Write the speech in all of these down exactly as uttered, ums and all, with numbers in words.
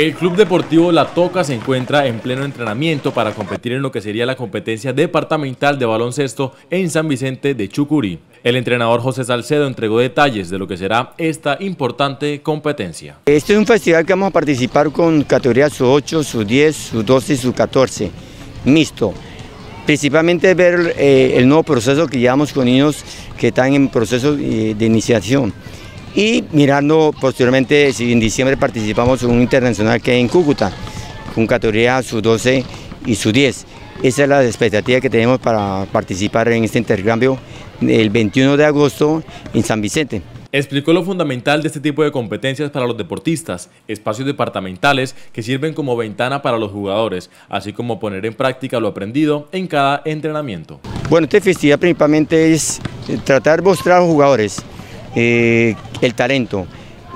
El Club Deportivo La Toca se encuentra en pleno entrenamiento para competir en lo que sería la competencia departamental de baloncesto en San Vicente de Chucurí. El entrenador José Salcedo entregó detalles de lo que será esta importante competencia. Este es un festival que vamos a participar con categorías sub ocho, sub diez, sub doce y sub catorce, mixto. Principalmente ver eh, el nuevo proceso que llevamos con niños que están en proceso eh, de iniciación. Y mirando posteriormente, si en diciembre participamos en un internacional que hay en Cúcuta, con categoría sub doce y sub diez. Esa es la expectativa que tenemos para participar en este intercambio el veintiuno de agosto en San Vicente. Explicó lo fundamental de este tipo de competencias para los deportistas, espacios departamentales que sirven como ventana para los jugadores, así como poner en práctica lo aprendido en cada entrenamiento. Bueno, esta festividad principalmente es tratar de mostrar a los jugadores Eh, el talento,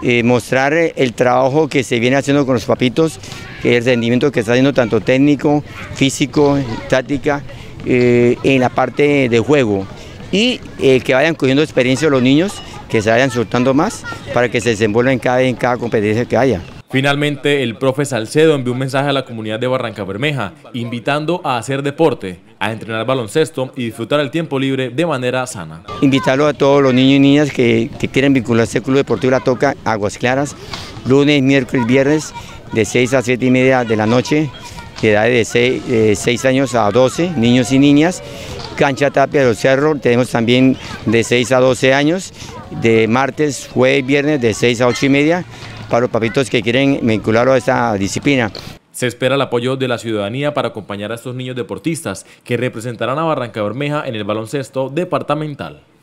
eh, mostrar el trabajo que se viene haciendo con los papitos, el rendimiento que está haciendo tanto técnico, físico, táctica, eh, en la parte de juego, y eh, que vayan cogiendo experiencia los niños, que se vayan soltando más para que se desenvuelvan en cada, en cada competencia que haya. Finalmente, el profe Salcedo envió un mensaje a la comunidad de Barrancabermeja, invitando a hacer deporte, a entrenar baloncesto y disfrutar el tiempo libre de manera sana. Invitarlo a todos los niños y niñas que, que quieren vincularse al Club Deportivo La Toca Aguas Claras, lunes, miércoles, viernes, de seis a siete y media de la noche, de edad de seis años a doce, niños y niñas. Cancha Tapia de los Cerro, tenemos también de seis a doce años, de martes, jueves, viernes, de seis a ocho y media. Para los papitos que quieren vincularlo a esta disciplina. Se espera el apoyo de la ciudadanía para acompañar a estos niños deportistas que representarán a Barrancabermeja en el baloncesto departamental.